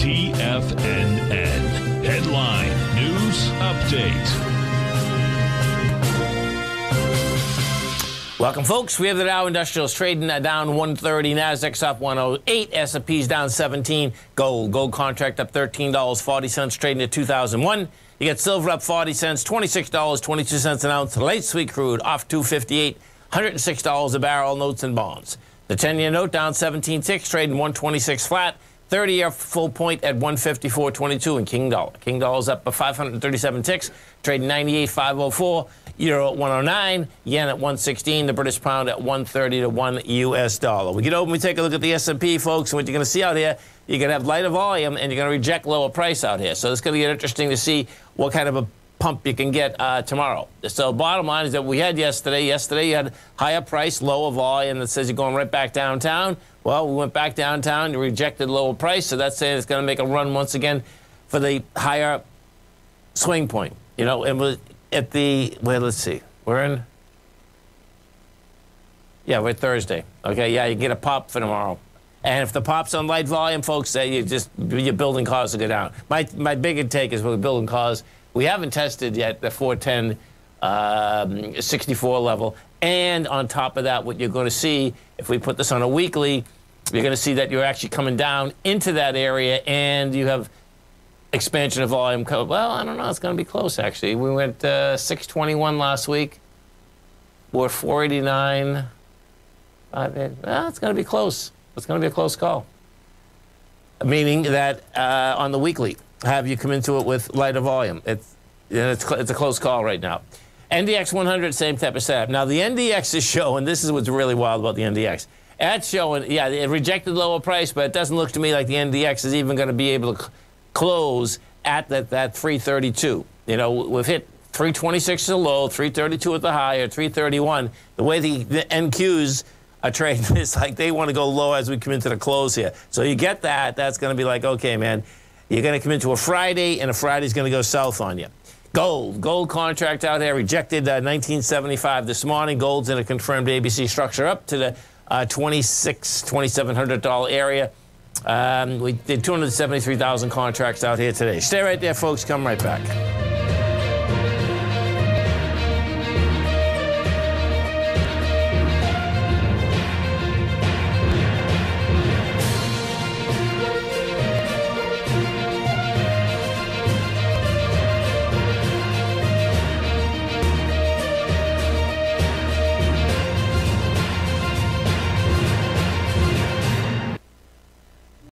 TFNN. Headline News Update. Welcome, folks. We have the Dow Industrials trading down 130, Nasdaq's up 108, S&P's down 17, gold contract up $13.40, trading at 2001. You get silver up 40 cents, $26.22 an ounce. Light sweet crude off $2.58, $106 a barrel, notes and bonds. The 10-year note down 17.6, trading 126 flat. 30-year full point at 154.22 in King Dollar. King Dollar's up 537.6, trading 98.504. Euro at 109, yen at 116, the British pound at 130 to 1 U.S. dollar. We get over and we take a look at the S&P, folks, and what you're going to see out here, you're going to have lighter volume and you're going to reject lower price out here. So it's going to get interesting to see what kind of a pump you can get tomorrow. So bottom line is that we had yesterday. Yesterday you had higher price, lower volume that says you're going right back downtown. Well, we went back downtown, you rejected lower price, so that's saying it's going to make a run once again for the higher swing point. You know, and we're at the, well, let's see, we're in, yeah, we're Thursday. Okay, yeah, you get a pop for tomorrow. And if the pop's on light volume, folks, you just, your building costs will go down. My big take is with building costs, we haven't tested yet the 410 64 level. And on top of that, what you're going to see, if we put this on a weekly, you're going to see that you're actually coming down into that area and you have expansion of volume. Well, I don't know. It's going to be close, actually. We went 621 last week. We're 489. Well, it's going to be close. It's going to be a close call. Meaning that on the weekly, have you come into it with lighter volume. It's a close call right now. NDX 100, same type of setup. Now, the NDX is showing, this is what's really wild about the NDX. That's showing, yeah, it rejected lower price, but it doesn't look to me like the NDX is even going to be able to close at that 332. You know, we've hit 326 at the low, 332 at the high, or 331. The way the NQs are trading is like they want to go low as we come into the close here. So you get that, that's going to be like, okay, man, you're going to come into a Friday, and a Friday's going to go south on you. Gold contract out there rejected 1975 this morning. Gold's in a confirmed ABC structure up to the $2,700 area. We did 273,000 contracts out here today. Stay right there, folks. Come right back.